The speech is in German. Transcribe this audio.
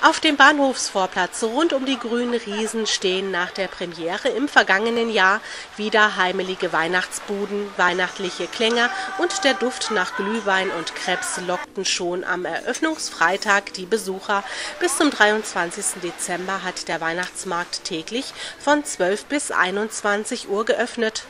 Auf dem Bahnhofsvorplatz rund um die grünen Riesen stehen nach der Premiere im vergangenen Jahr wieder heimelige Weihnachtsbuden, weihnachtliche Klänge und der Duft nach Glühwein und Crepes lockten schon am Eröffnungsfreitag die Besucher. Bis zum 23. Dezember hat der Weihnachtsmarkt täglich von 12 bis 21 Uhr geöffnet.